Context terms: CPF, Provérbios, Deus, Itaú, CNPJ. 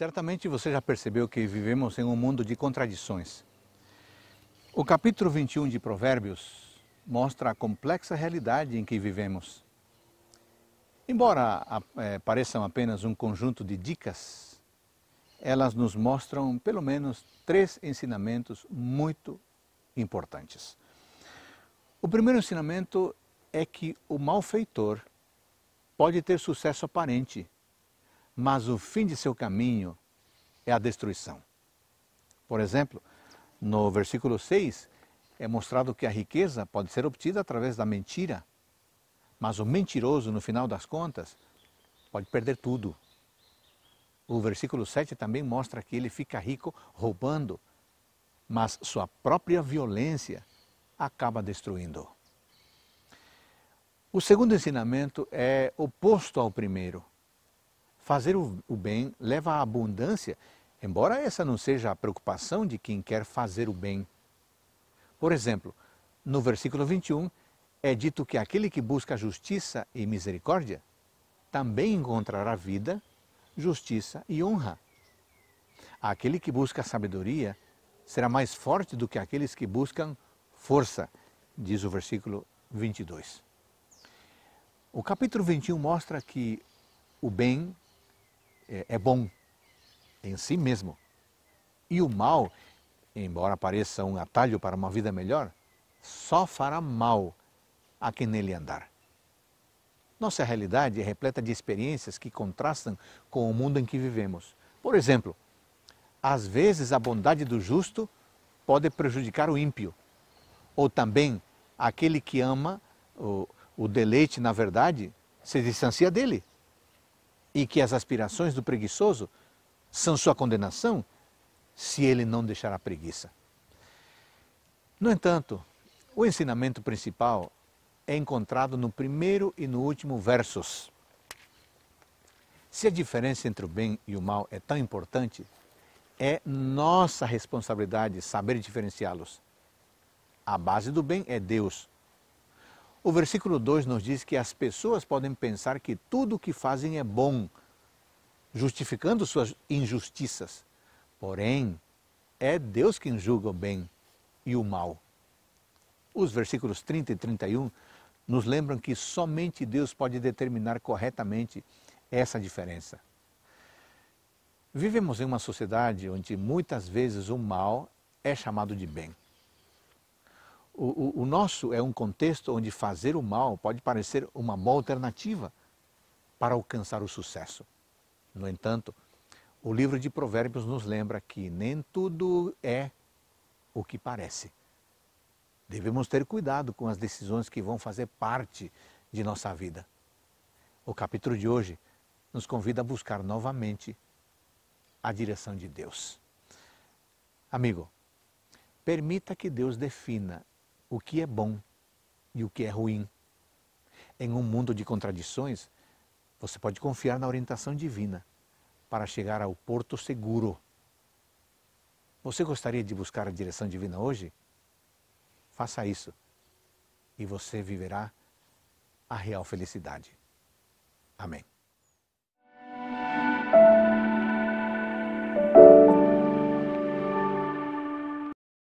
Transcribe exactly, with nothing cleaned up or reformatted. Certamente você já percebeu que vivemos em um mundo de contradições. O capítulo vinte e um de Provérbios mostra a complexa realidade em que vivemos. Embora é, pareçam apenas um conjunto de dicas, elas nos mostram pelo menos três ensinamentos muito importantes. O primeiro ensinamento é que o malfeitor pode ter sucesso aparente, mas o fim de seu caminho é a destruição. Por exemplo, no versículo seis é mostrado que a riqueza pode ser obtida através da mentira, mas o mentiroso, no final das contas, pode perder tudo. O versículo sete também mostra que ele fica rico roubando, mas sua própria violência acaba destruindo. O segundo ensinamento é oposto ao primeiro. Fazer o bem leva à abundância, embora essa não seja a preocupação de quem quer fazer o bem. Por exemplo, no versículo vinte e um, é dito que aquele que busca justiça e misericórdia também encontrará vida, justiça e honra. Aquele que busca sabedoria será mais forte do que aqueles que buscam força, diz o versículo vinte e dois. O capítulo vinte e um mostra que o bem é bom em si mesmo e o mal, embora pareça um atalho para uma vida melhor, só fará mal a quem nele andar. Nossa realidade é repleta de experiências que contrastam com o mundo em que vivemos. Por exemplo, às vezes a bondade do justo pode prejudicar o ímpio, ou também aquele que ama o, o deleite na verdade se distancia dele, e que as aspirações do preguiçoso são sua condenação se ele não deixar a preguiça. No entanto, o ensinamento principal é encontrado no primeiro e no último versos. Se a diferença entre o bem e o mal é tão importante, é nossa responsabilidade saber diferenciá-los. A base do bem é Deus. O versículo dois nos diz que as pessoas podem pensar que tudo o que fazem é bom, justificando suas injustiças. Porém, é Deus quem julga o bem e o mal. Os versículos trinta e trinta e um nos lembram que somente Deus pode determinar corretamente essa diferença. Vivemos em uma sociedade onde muitas vezes o mal é chamado de bem. O, o, o nosso é um contexto onde fazer o mal pode parecer uma boa alternativa para alcançar o sucesso. No entanto, o livro de Provérbios nos lembra que nem tudo é o que parece. Devemos ter cuidado com as decisões que vão fazer parte de nossa vida. O capítulo de hoje nos convida a buscar novamente a direção de Deus. Amigo, permita que Deus defina o que é bom e o que é ruim. Em um mundo de contradições, você pode confiar na orientação divina para chegar ao porto seguro. Você gostaria de buscar a direção divina hoje? Faça isso e você viverá a real felicidade. Amém.